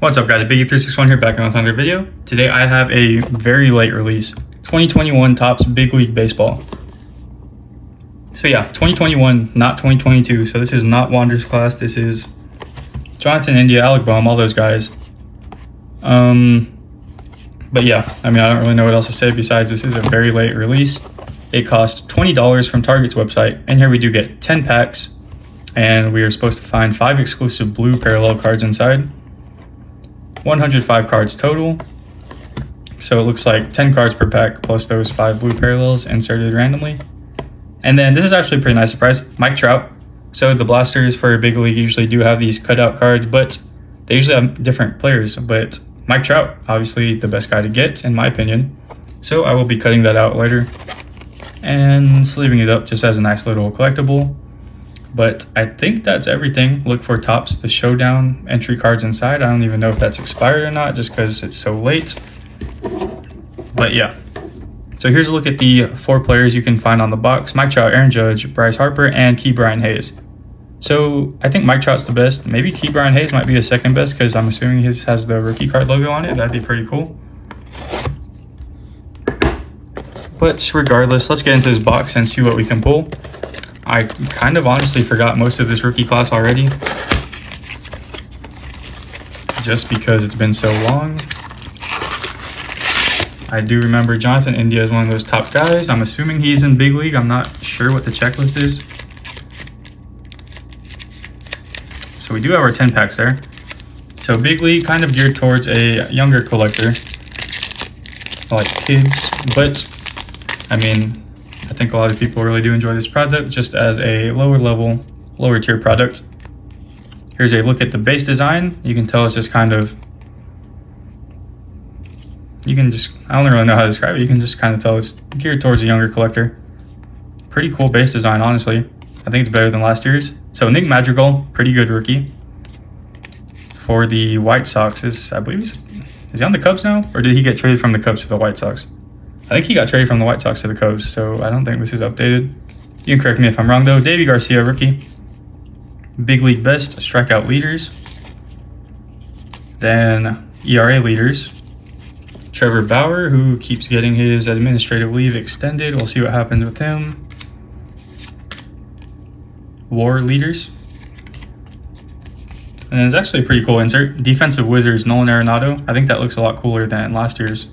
What's up guys, Big E361 here, back with another video. Today I have a very late release, 2021 Topps Big League Baseball. So yeah, 2021, not 2022. So this is not Wander's class, this is Jonathan India, Alec Baum, all those guys. But yeah, I mean, I don't really know what else to say besides this is a very late release. It cost $20 from Target's website, and here we do get 10 packs, and we are supposed to find 5 exclusive blue parallel cards inside. 105 cards total, so it looks like 10 cards per pack plus those 5 blue parallels inserted randomly. And then this is actually a pretty nice surprise, Mike Trout. So the blasters for Big League usually do have these cutout cards, but they usually have different players, but Mike Trout, obviously the best guy to get in my opinion, so I will be cutting that out later and sleeving it up just as a nice little collectible. But I think that's everything. Look for Topps, the Showdown entry cards inside. I don't even know if that's expired or not just because it's so late. But yeah. So here's a look at the 4 players you can find on the box. Mike Trout, Aaron Judge, Bryce Harper, and Ke'Bryan Hayes. So I think Mike Trout's the best. Maybe Ke'Bryan Hayes might be the second best because I'm assuming his has the rookie card logo on it. That'd be pretty cool. But regardless, let's get into this box and see what we can pull. I kind of honestly forgot most of this rookie class already, just because it's been so long. I do remember Jonathan India is one of those top guys. I'm assuming he's in Big League. I'm not sure what the checklist is. So we do have our 10 packs there. So Big League kind of geared towards a younger collector, like kids, but I mean, I think a lot of people really do enjoy this product just as a lower level, lower tier product. Here's a look at the base design. You can tell it's just kind of, I don't really know how to describe it. You can just kind of tell it's geared towards a younger collector. Pretty cool base design, honestly. I think it's better than last year's. So Nick Madrigal, pretty good rookie. For the White Sox, I believe is he on the Cubs now? Or did he get traded from the Cubs to the White Sox? I think he got traded from the White Sox to the Cubs, so I don't think this is updated. You can correct me if I'm wrong, though. Davy Garcia, rookie. Big League best, strikeout leaders. Then ERA leaders. Trevor Bauer, who keeps getting his administrative leave extended. We'll see what happens with him. WAR leaders. And it's actually a pretty cool insert. Defensive Wizards, Nolan Arenado. I think that looks a lot cooler than last year's.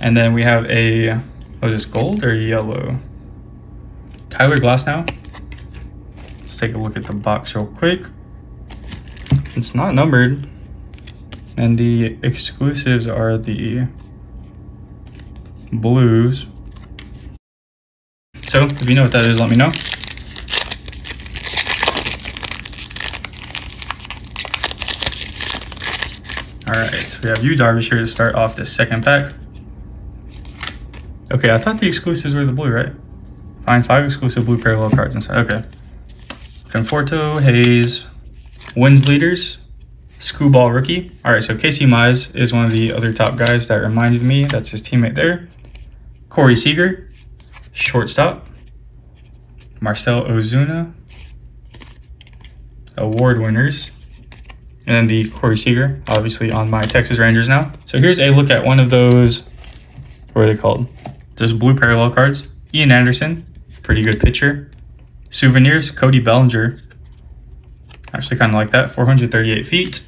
And then we have a, what is this, gold or yellow? Tyler Glass now. Let's take a look at the box real quick. It's not numbered. And the exclusives are the blues. So if you know what that is, let me know. All right, so we have you, Darby, here to start off this second pack. Okay, I thought the exclusives were the blue, right? Find 5 exclusive blue parallel cards inside. Okay. Conforto, Hayes, wins leaders, Scooball rookie. All right, so Casey Mize is one of the other top guys that reminded me. That's his teammate there. Corey Seager, shortstop. Marcell Ozuna, award winners. And then the Corey Seager, obviously on my Texas Rangers now. So here's a look at one of those, what are they called? Just blue parallel cards. Ian Anderson, pretty good pitcher. Souvenirs, Cody Bellinger. Actually kind of like that, 438 feet.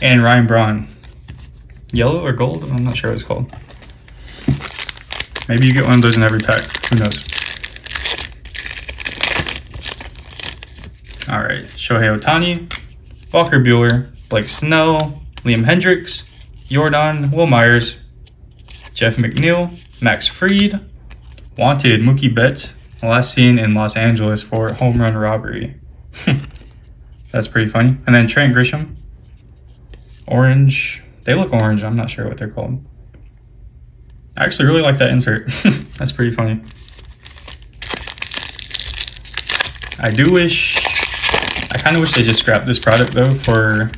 And Ryan Braun. Yellow or gold? I'm not sure what it's called. Maybe you get one of those in every pack, who knows. All right, Shohei Ohtani, Walker Buehler, Blake Snell, Liam Hendricks, Yordan, Will Myers, Jeff McNeil, Max Fried, wanted Mookie Betts, last seen in Los Angeles for home run robbery. That's pretty funny. And then Trent Grisham, orange. They look orange. I'm not sure what they're called. I actually really like that insert. That's pretty funny. I kind of wish they just scrapped this product though for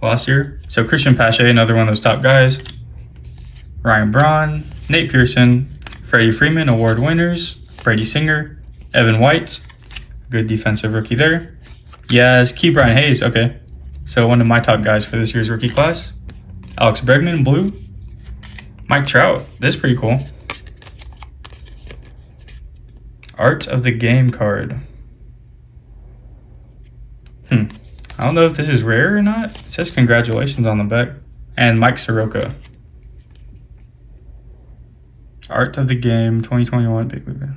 last year. So Christian Pache, another one of those top guys. Ryan Braun, Nate Pearson, Freddie Freeman, award winners, Brady Singer, Evan White, good defensive rookie there. Yes, Ke'Bryan Hayes, okay. So one of my top guys for this year's rookie class, Alex Bregman, blue. Mike Trout, this is pretty cool. Art of the Game card. I don't know if this is rare or not. It says congratulations on the back. And Mike Soroka. Art of the Game 2021 Big League.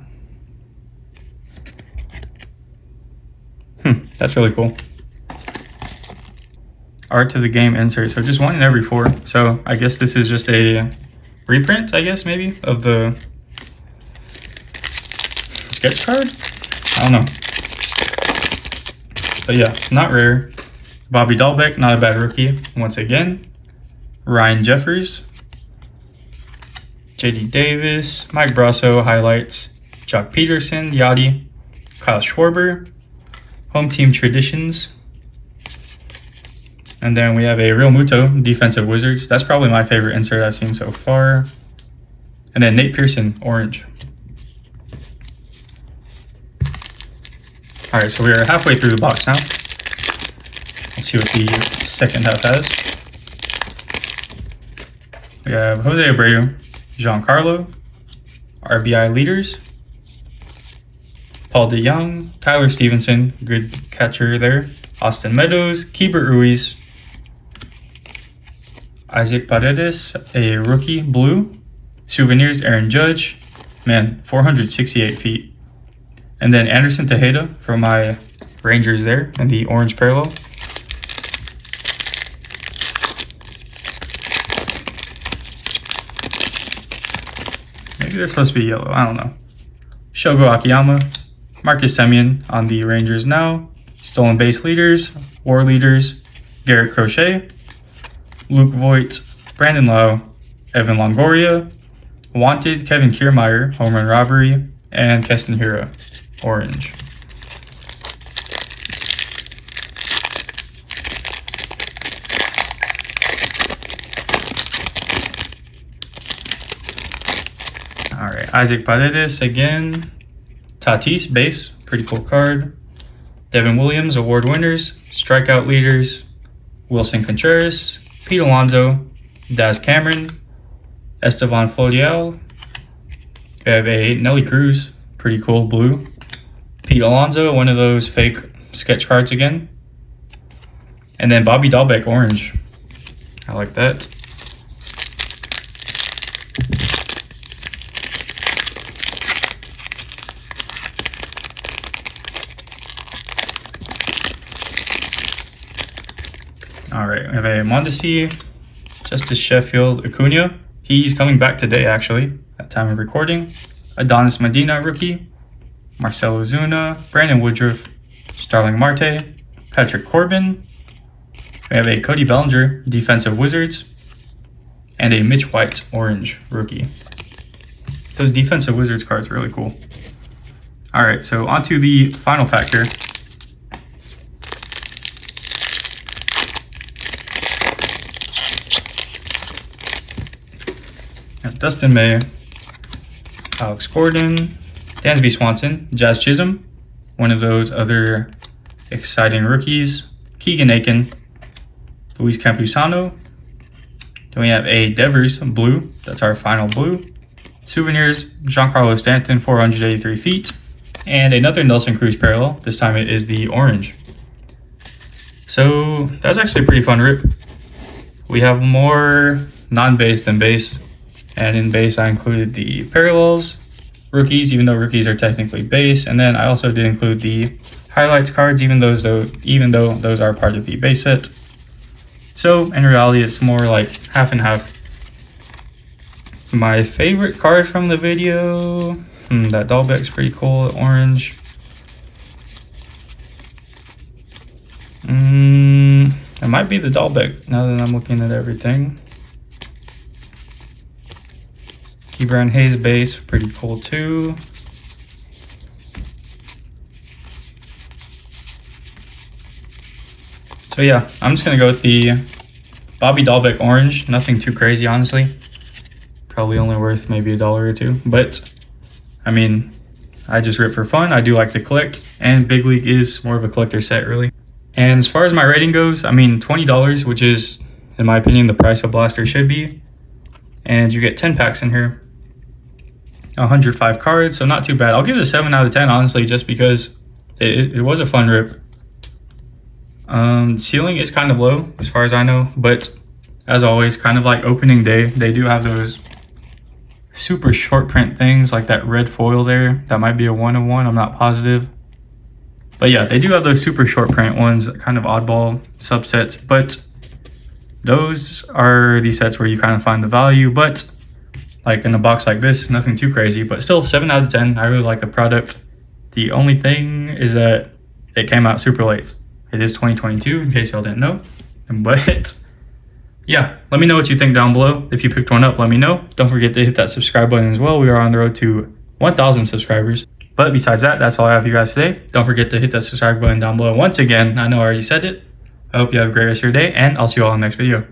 That's really cool. Art of the Game insert. So just one in every four. So I guess this is just a reprint, I guess, maybe, of the sketch card? I don't know. But yeah, not rare. Bobby Dalbec, not a bad rookie. Once again, Ryan Jeffers, J.D. Davis, Mike Brasso, highlights, Jock Peterson, Yachty, Kyle Schwarber, home team traditions. And then we have a Real Muto, defensive Wizards. That's probably my favorite insert I've seen so far. And then Nate Pearson, orange. All right, so we are halfway through the box now. Let's see what the second half has. We have Jose Abreu, Giancarlo, RBI leaders, Paul DeYoung, Tyler Stevenson, good catcher there, Austin Meadows, Keibert Ruiz, Isaac Paredes, a rookie, blue, souvenirs, Aaron Judge, man, 468 feet. And then Anderson Tejeda for my Rangers there in the orange parallel. Maybe they're supposed to be yellow, I don't know. Shogo Akiyama, Marcus Semien on the Rangers now. Stolen base leaders, WAR leaders, Garrett Crochet, Luke Voigt, Brandon Lowe, Evan Longoria, Wanted, Kevin Kiermaier, home run robbery, and Keston Hiura. Orange. All right, Isaac Paredes again. Tatis, base, pretty cool card. Devin Williams, award winners, strikeout leaders, Wilson Contreras, Pete Alonso, Daz Cameron, Estevan Florial. We have a Nelly Cruz, pretty cool, blue. Pete Alonso, one of those fake sketch cards again. And then Bobby Dalbec, orange. I like that. All right, we have a Mondesi, Justice Sheffield, Acuna. He's coming back today, actually, at time of recording. Adonis Medina, rookie. Marcell Ozuna, Brandon Woodruff, Starling Marte, Patrick Corbin. We have a Cody Bellinger, defensive Wizards, and a Mitch White, orange rookie. Those defensive Wizards cards are really cool. All right, so on to the final pack here. Dustin May, Alex Gordon, Dansby Swanson, Jazz Chisholm, one of those other exciting rookies, Keegan Aiken, Luis Campusano. Then we have a Devers blue, that's our final blue. Souvenirs, Giancarlo Stanton, 483 feet, and another Nelson Cruz parallel, this time it is the orange. So that's actually a pretty fun rip. We have more non-base than base, and in base I included the parallels, rookies, even though rookies are technically base, and then I also did include the highlights cards, even though those are part of the base set. So in reality, it's more like half and half. My favorite card from the video, that Dalbec's pretty cool, orange. It might be the Dalbec now that I'm looking at everything. Ke'Bryan Hayes base, pretty cool too. So yeah, I'm just gonna go with the Bobby Dalbec orange. Nothing too crazy, honestly. Probably only worth maybe $1 or $2, but I mean, I just rip for fun. I do like to collect, and Big League is more of a collector set, really. And as far as my rating goes, I mean, $20, which is, in my opinion, the price a blaster should be. And you get 10 packs in here, 105 cards, so not too bad. I'll give it a 7 out of 10, honestly, just because it was a fun rip. Ceiling is kind of low, as far as I know, but as always, kind of like opening day, they do have those super short print things, like that red foil there. That might be a 1/1, I'm not positive. But yeah, they do have those super short print ones, kind of oddball subsets, but those are the sets where you kind of find the value. But like in a box like this, nothing too crazy, but still 7 out of 10. I really like the product. The only thing is that it came out super late. It is 2022, in case y'all didn't know. But yeah, let me know what you think down below. If you picked one up, let me know. Don't forget to hit that subscribe button as well. We are on the road to 1,000 subscribers. But besides that, that's all I have for you guys today. Don't forget to hit that subscribe button down below once again. I know I already said it. I hope you have a great rest of your day, and I'll see you all in the next video.